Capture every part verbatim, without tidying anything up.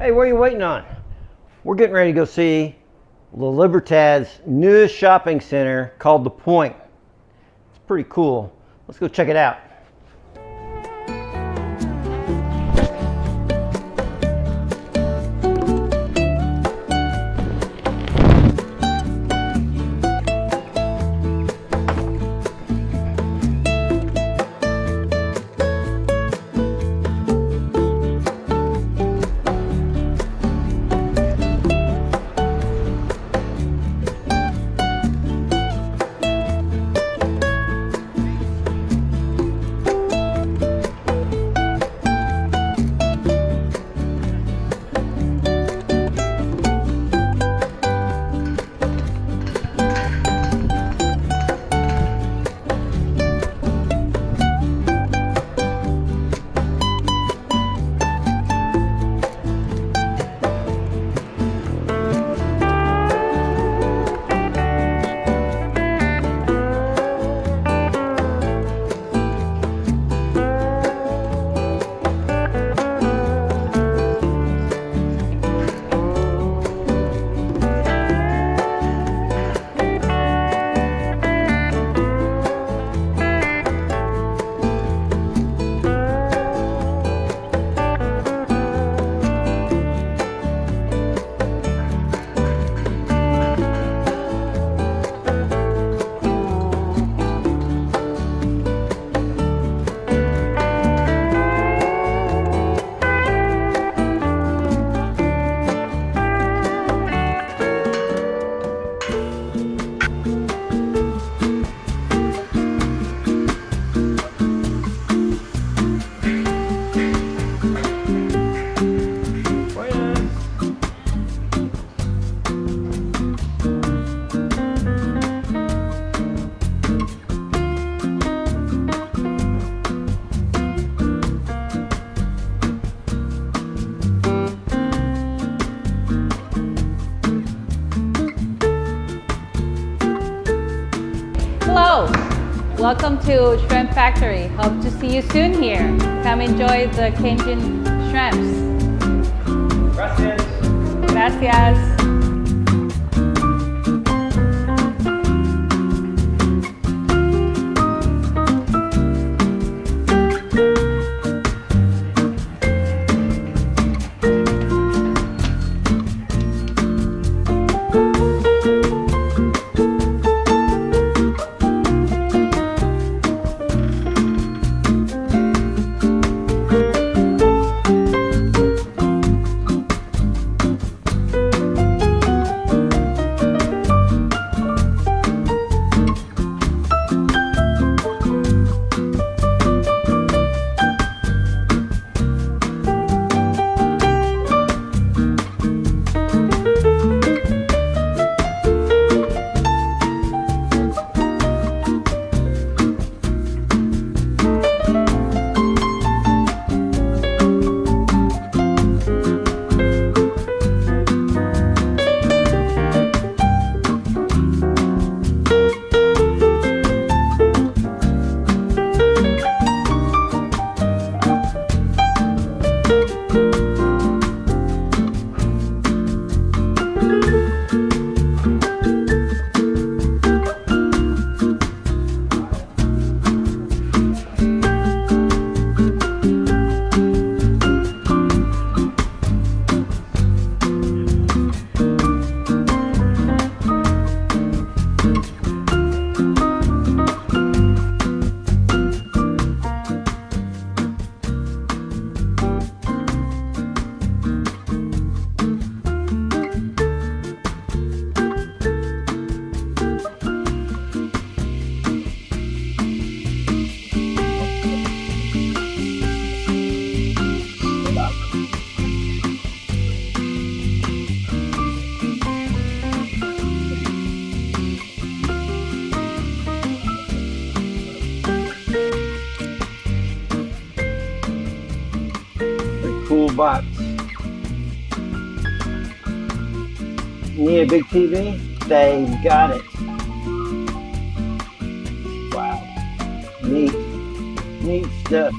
Hey, what are you waiting on? We're getting ready to go see La Libertad's newest shopping center called The Point. It's pretty cool. Let's go check it out. Welcome to Shrimp Factory. Hope to see you soon here. Come enjoy the Cajun shrimps. Gracias. Gracias. Box. Need a big T V? They've got it. Wow. Neat. Neat stuff.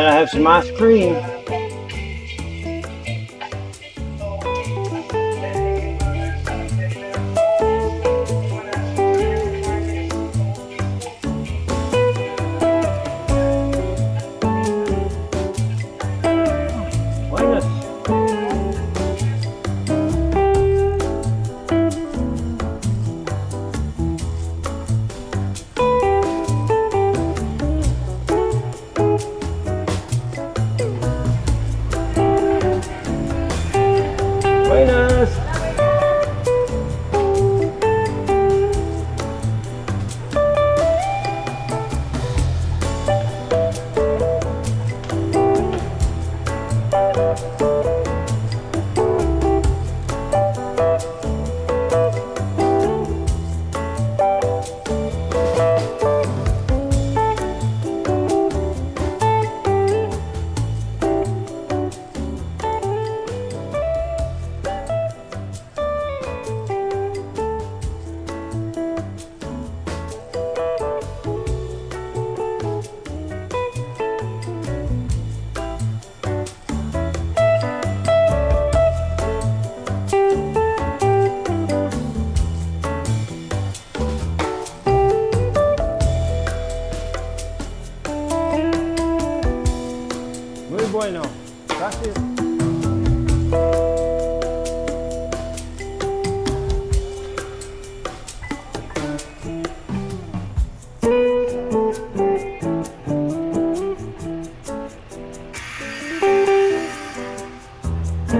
gotta have some ice cream. Bueno, gracias.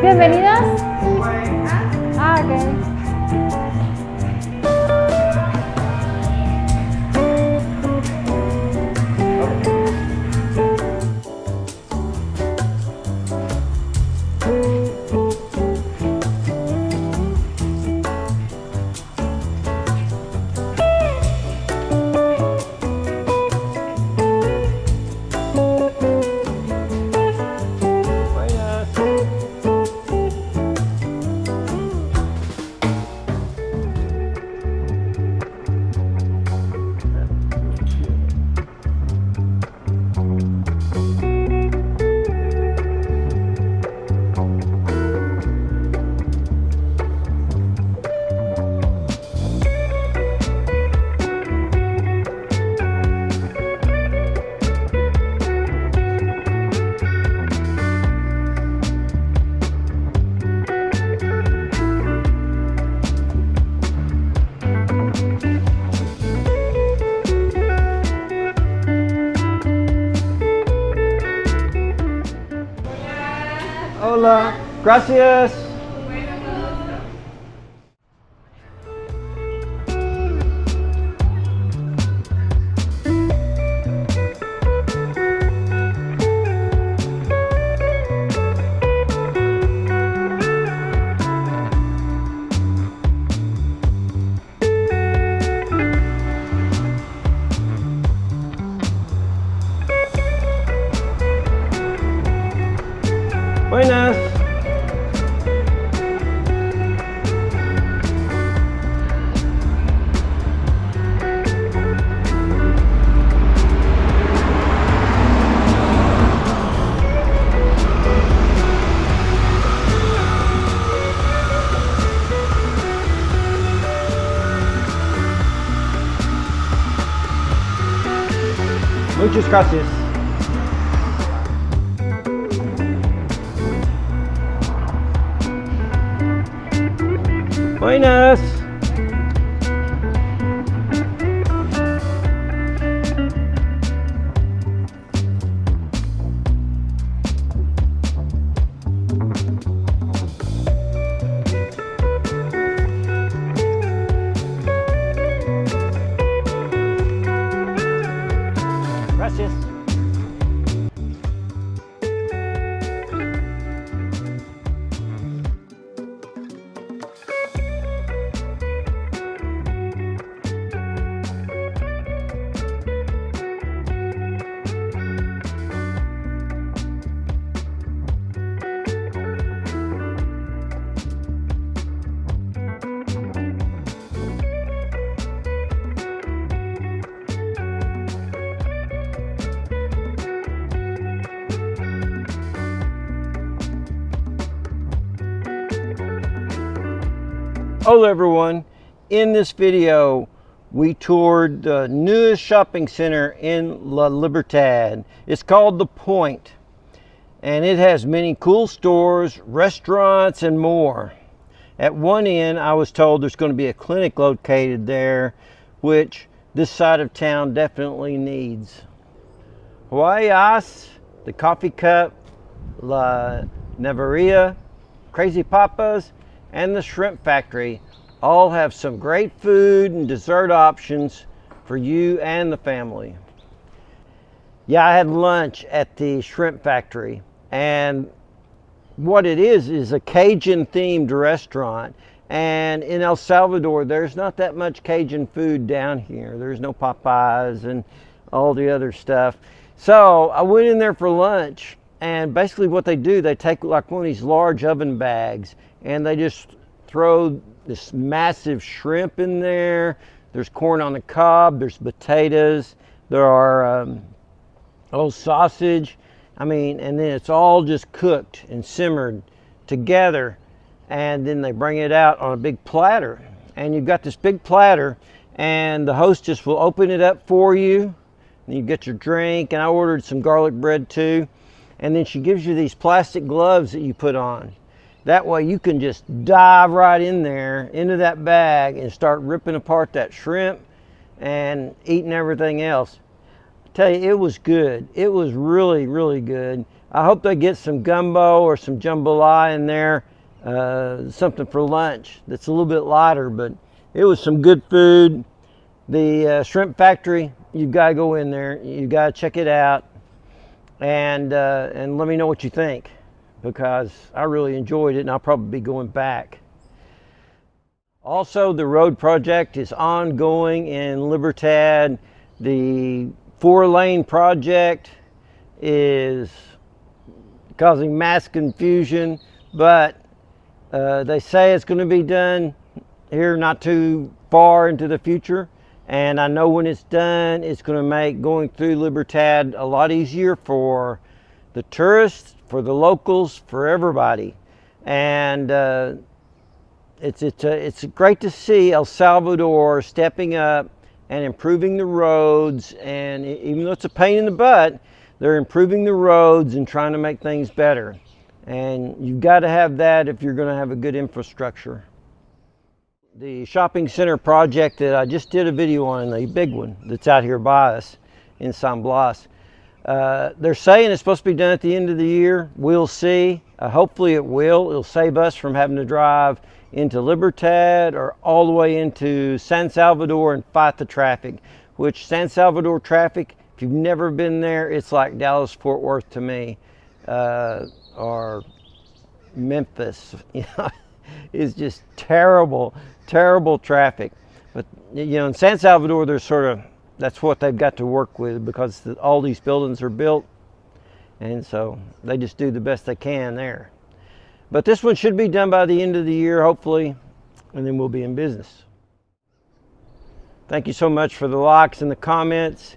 Bienvenidas. Ah, okay. Hola, gracias. Buenas. Muchas gracias. Buenas. Gracias. Hello everyone, in this video we toured the newest shopping center in La Libertad. It's called The Point and it has many cool stores, restaurants and more. At one end I was told there's going to be a clinic located there, which this side of town definitely needs. Hawaii Ice, The Coffee Cup, La Neveria, Krazy Pappas, and the Shrimp Factory all have some great food and dessert options for you and the family. Yeah, I had lunch at the Shrimp Factory, and what it is is a Cajun themed restaurant, and in El Salvador there's not that much Cajun food down here. There's no Popeyes and all the other stuff. So I went in there for lunch, and basically what they do, they take like one of these large oven bags and they just throw this massive shrimp in there. There's corn on the cob, there's potatoes, there are um, old sausage, I mean, and then it's all just cooked and simmered together, and then they bring it out on a big platter, and you've got this big platter and the hostess will open it up for you and you get your drink. And I ordered some garlic bread too, and then she gives you these plastic gloves that you put on. That way you can just dive right in there into that bag and start ripping apart that shrimp and eating everything else. I tell you, it was good. It was really, really good. I hope they get some gumbo or some jambalaya in there, uh, something for lunch that's a little bit lighter, but it was some good food. The uh, Shrimp Factory, you've got to go in there. You've got to check it out. And uh, and let me know what you think, because I really enjoyed it and I'll probably be going back. Also, the road project is ongoing in Libertad. The four lane project is causing mass confusion, but uh, they say it's going to be done here not too far into the future. And I know when it's done, it's going to make going through Libertad a lot easier for the tourists, for the locals, for everybody. And uh, it's, it's, uh, it's great to see El Salvador stepping up and improving the roads. And even though it's a pain in the butt, they're improving the roads and trying to make things better. And you've got to have that if you're going to have a good infrastructure. The shopping center project that I just did a video on, the big one that's out here by us in San Blas, uh, they're saying it's supposed to be done at the end of the year. We'll see. Uh, hopefully it will. It'll save us from having to drive into Libertad or all the way into San Salvador and fight the traffic, which San Salvador traffic, if you've never been there, it's like Dallas-Fort Worth to me, uh, or Memphis. It's just terrible, terrible traffic. But you know, in San Salvador, there's sort of, that's what they've got to work with, because the, all these buildings are built, and so they just do the best they can there. But this one should be done by the end of the year, hopefully, and then we'll be in business. Thank you so much for the likes and the comments.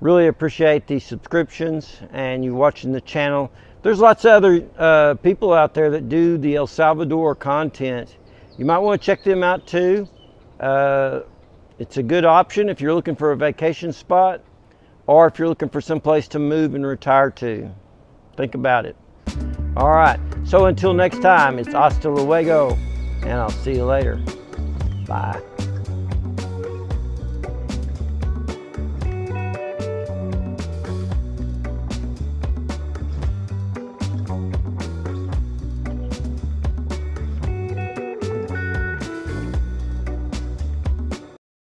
Really appreciate the subscriptions and you watching the channel. There's lots of other uh, people out there that do the El Salvador content. You might want to check them out too. Uh, it's a good option if you're looking for a vacation spot, or if you're looking for some place to move and retire to. Think about it. All right, so until next time, it's hasta luego, and I'll see you later. Bye.